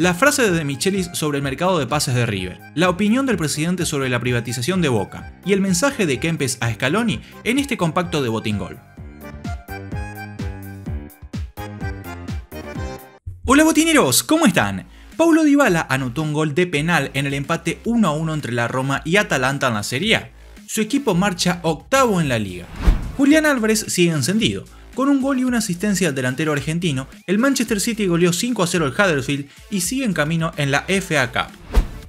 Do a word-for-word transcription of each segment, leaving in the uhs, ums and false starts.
La frase de Michelis sobre el mercado de pases de River, la opinión del presidente sobre la privatización de Boca y el mensaje de Kempes a Scaloni en este compacto de Botingol. Hola botineros, ¿cómo están? Paulo Dybala anotó un gol de penal en el empate uno a uno entre la Roma y Atalanta en la Serie A. Su equipo marcha octavo en la liga. Julián Álvarez sigue encendido. Con un gol y una asistencia al delantero argentino, el Manchester City goleó cinco a cero al Huddersfield y sigue en camino en la F A Cup.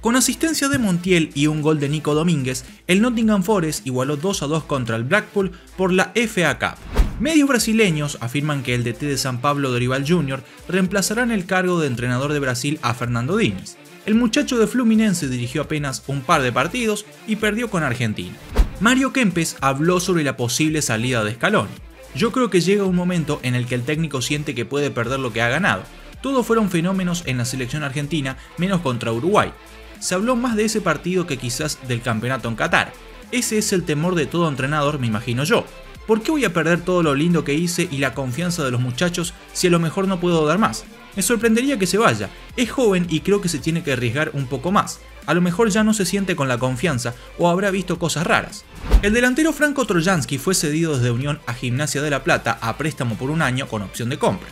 Con asistencia de Montiel y un gol de Nico Domínguez, el Nottingham Forest igualó dos a dos contra el Blackpool por la F A Cup. Medios brasileños afirman que el D T de San Pablo, Dorival Junior, reemplazará en el cargo de entrenador de Brasil a Fernando Diniz. El muchacho de Fluminense dirigió apenas un par de partidos y perdió con Argentina. Mario Kempes habló sobre la posible salida de Scaloni. Yo creo que llega un momento en el que el técnico siente que puede perder lo que ha ganado. Todos fueron fenómenos en la selección argentina, menos contra Uruguay. Se habló más de ese partido que quizás del campeonato en Qatar. Ese es el temor de todo entrenador, me imagino yo. ¿Por qué voy a perder todo lo lindo que hice y la confianza de los muchachos si a lo mejor no puedo dar más? Me sorprendería que se vaya. Es joven y creo que se tiene que arriesgar un poco más. A lo mejor ya no se siente con la confianza o habrá visto cosas raras. El delantero Franco Troyansky fue cedido desde Unión a Gimnasia de La Plata a préstamo por un año con opción de compra.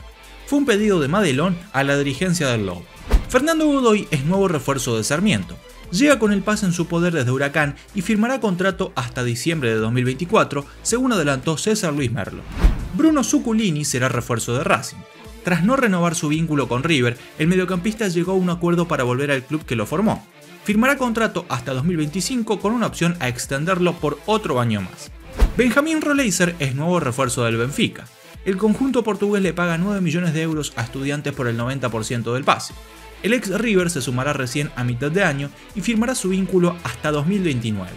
Fue un pedido de Madelón a la dirigencia del Lobo. Fernando Godoy es nuevo refuerzo de Sarmiento. Llega con el pase en su poder desde Huracán y firmará contrato hasta diciembre de dos mil veinticuatro, según adelantó César Luis Merlo. Bruno Zuculini será refuerzo de Racing. Tras no renovar su vínculo con River, el mediocampista llegó a un acuerdo para volver al club que lo formó. Firmará contrato hasta dos mil veinticinco con una opción a extenderlo por otro año más. Benjamín Roleiser es nuevo refuerzo del Benfica. El conjunto portugués le paga nueve millones de euros a Estudiantes por el noventa por ciento del pase. El ex River se sumará recién a mitad de año y firmará su vínculo hasta dos mil veintinueve.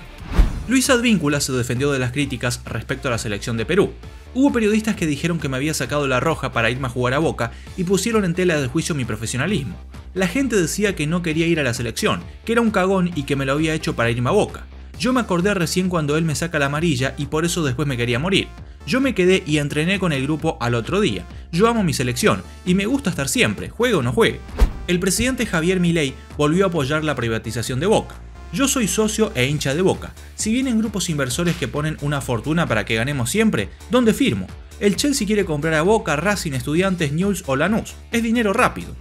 Luis Advíncula se defendió de las críticas respecto a la selección de Perú. Hubo periodistas que dijeron que me había sacado la roja para irme a jugar a Boca y pusieron en tela de juicio mi profesionalismo. La gente decía que no quería ir a la selección, que era un cagón y que me lo había hecho para irme a Boca. Yo me acordé recién cuando él me saca la amarilla y por eso después me quería morir. Yo me quedé y entrené con el grupo al otro día. Yo amo mi selección y me gusta estar siempre, juegue o no juegue. El presidente Javier Milei volvió a apoyar la privatización de Boca. Yo soy socio e hincha de Boca. Si vienen grupos inversores que ponen una fortuna para que ganemos siempre, ¿dónde firmo? El Chelsea quiere comprar a Boca, Racing, Estudiantes, Newell's o Lanús. Es dinero rápido.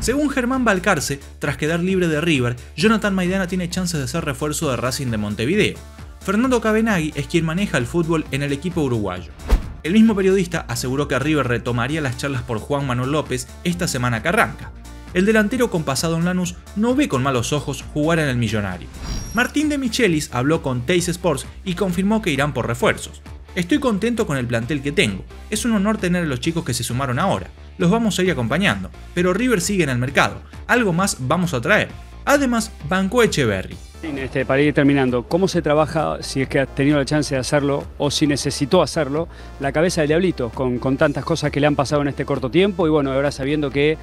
Según Germán Balcarce, tras quedar libre de River, Jonathan Maidana tiene chances de ser refuerzo de Racing de Montevideo. Fernando Cabenaghi es quien maneja el fútbol en el equipo uruguayo. El mismo periodista aseguró que River retomaría las charlas por Juan Manuel López esta semana que arranca. El delantero con pasado en Lanús no ve con malos ojos jugar en el millonario. Martín de Michelis habló con Teis Sports y confirmó que irán por refuerzos. Estoy contento con el plantel que tengo. Es un honor tener a los chicos que se sumaron ahora. Los vamos a ir acompañando, pero River sigue en el mercado. Algo más vamos a traer. Además, bancó Echeverry. Este, para ir terminando, ¿cómo se trabaja, si es que ha tenido la chance de hacerlo o si necesitó hacerlo, la cabeza del Diablito con, con tantas cosas que le han pasado en este corto tiempo? Y bueno, ahora sabiendo que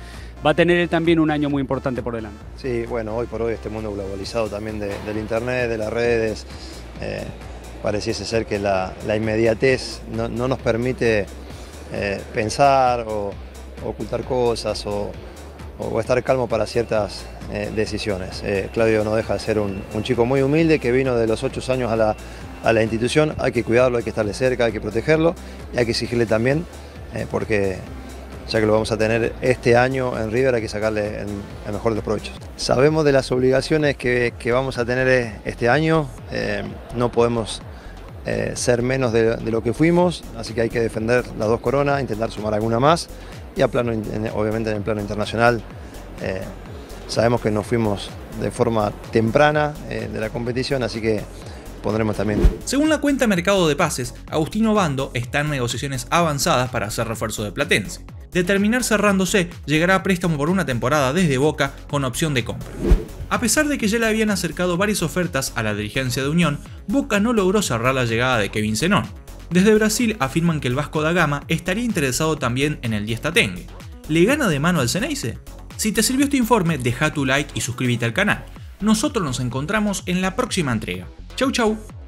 va a tener también un año muy importante por delante. Sí, bueno, hoy por hoy este mundo globalizado también de, del internet, de las redes, eh, pareciese ser que la, la inmediatez no, no nos permite eh, pensar o ocultar cosas o, o estar calmo para ciertas eh, decisiones. Eh, Claudio no deja de ser un, un chico muy humilde que vino de los ocho años a la, a la institución. Hay que cuidarlo, hay que estarle cerca, hay que protegerlo y hay que exigirle también eh, porque ya que lo vamos a tener este año en River, hay que sacarle el mejor de los provechos. Sabemos de las obligaciones que, que vamos a tener este año, eh, no podemos eh, ser menos de, de lo que fuimos, así que hay que defender las dos coronas, intentar sumar alguna más, y a plano, en, obviamente en el plano internacional eh, sabemos que nos fuimos de forma temprana eh, de la competición, así que pondremos también. Según la cuenta Mercado de Pases, Agustín Obando está en negociaciones avanzadas para hacer refuerzo de Platense. De terminar cerrándose, llegará a préstamo por una temporada desde Boca con opción de compra. A pesar de que ya le habían acercado varias ofertas a la dirigencia de Unión, Boca no logró cerrar la llegada de Kevin Zenón. Desde Brasil afirman que el Vasco da Gama estaría interesado también en el diez Tatengue. ¿Le gana de mano al Ceneice? Si te sirvió este informe, deja tu like y suscríbete al canal. Nosotros nos encontramos en la próxima entrega. Chau chau.